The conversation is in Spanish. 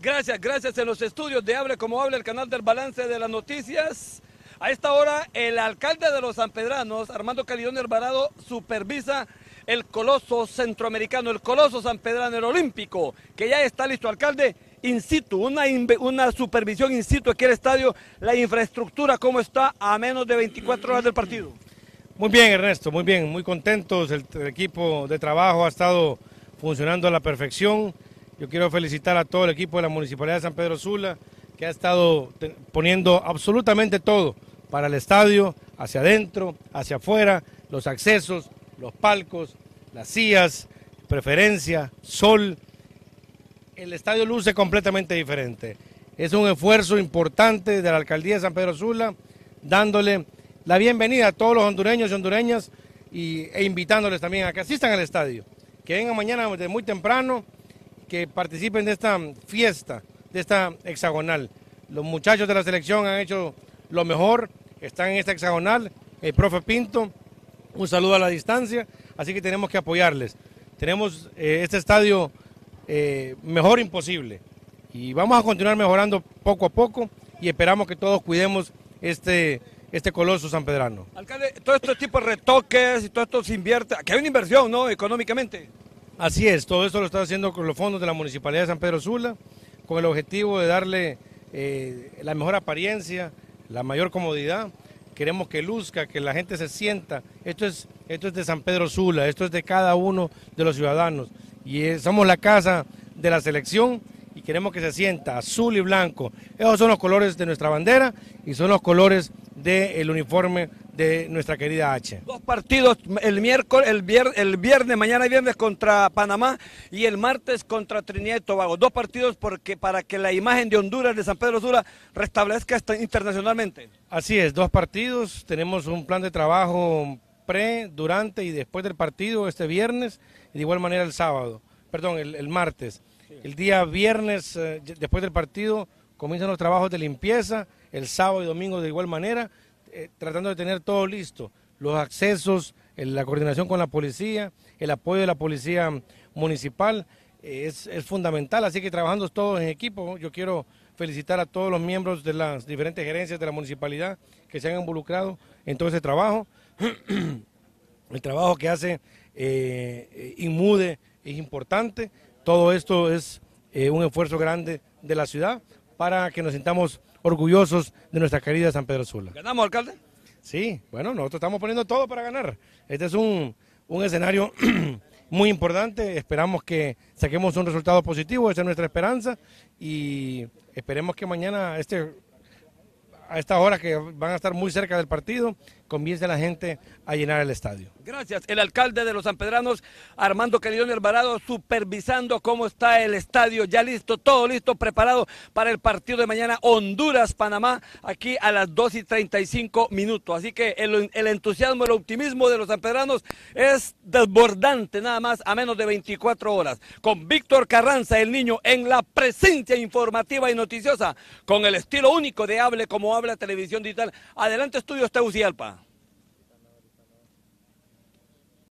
Gracias en los estudios de Hable Como Habla, el canal del balance de las noticias. A esta hora, el alcalde de los sanpedranos, Armando Calidón Alvarado, supervisa el coloso centroamericano, el coloso sanpedrano, el olímpico, que ya está listo, alcalde, in situ, una supervisión in situ aquí en el estadio, la infraestructura, ¿cómo está a menos de 24 horas del partido? Muy bien, Ernesto, muy bien, muy contentos, el equipo de trabajo ha estado funcionando a la perfección. Yo quiero felicitar a todo el equipo de la Municipalidad de San Pedro Sula, que ha estado poniendo absolutamente todo para el estadio, hacia adentro, hacia afuera, los accesos, los palcos, las sillas, preferencia, sol. El estadio luce completamente diferente. Es un esfuerzo importante de la Alcaldía de San Pedro Sula, dándole la bienvenida a todos los hondureños y hondureñas e invitándoles también a que asistan al estadio, que vengan mañana desde muy temprano, que participen de esta fiesta, de esta hexagonal. Los muchachos de la selección han hecho lo mejor, están en esta hexagonal, el profe Pinto, un saludo a la distancia, así que tenemos que apoyarles. Tenemos este estadio mejor imposible y vamos a continuar mejorando poco a poco y esperamos que todos cuidemos este coloso sanpedrano. Alcalde, todo este tipo de retoques y todo esto se invierte, que hay una inversión, ¿no?, económicamente. Así es, todo esto lo está haciendo con los fondos de la Municipalidad de San Pedro Sula, con el objetivo de darle la mejor apariencia, la mayor comodidad. Queremos que luzca, que la gente se sienta. Esto es de San Pedro Sula, esto es de cada uno de los ciudadanos. Y somos la casa de la selección y queremos que se sienta azul y blanco. Esos son los colores de nuestra bandera y son los colores del uniforme de nuestra querida H. Dos partidos, el miércoles, el viernes, mañana y viernes contra Panamá y el martes contra Trinidad y Tobago. Dos partidos para que la imagen de Honduras, de San Pedro Sula, restablezca internacionalmente. Así es, dos partidos, tenemos un plan de trabajo pre, durante y después del partido este viernes, y de igual manera el martes. El día viernes, después del partido, comienzan los trabajos de limpieza, el sábado y domingo de igual manera, tratando de tener todo listo, los accesos, la coordinación con la policía, el apoyo de la policía municipal, es fundamental, así que trabajando todos en equipo. Yo quiero felicitar a todos los miembros de las diferentes gerencias de la municipalidad que se han involucrado en todo ese trabajo. El trabajo que hace INMUDE es importante, todo esto es un esfuerzo grande de la ciudad para que nos sintamos orgullosos de nuestra querida San Pedro Sula. ¿Ganamos, alcalde? Sí, bueno, nosotros estamos poniendo todo para ganar. Este es un escenario muy importante, esperamos que saquemos un resultado positivo, esa es nuestra esperanza y esperemos que mañana, a esta hora que van a estar muy cerca del partido, comience la gente a llenar el estadio. Gracias. El alcalde de los sanpedranos, Armando Calderón Alvarado, supervisando cómo está el estadio, ya listo, todo listo, preparado para el partido de mañana Honduras-Panamá, aquí a las 2:35. Así que el entusiasmo, el optimismo de los sanpedranos es desbordante, nada más a menos de 24 horas. Con Víctor Carranza, el niño, en la presencia informativa y noticiosa, con el estilo único de Hable Como Habla Televisión Digital. Adelante, Estudios Teus y Alpa.